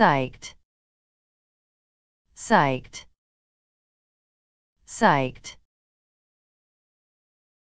psyched, psyched, psyched.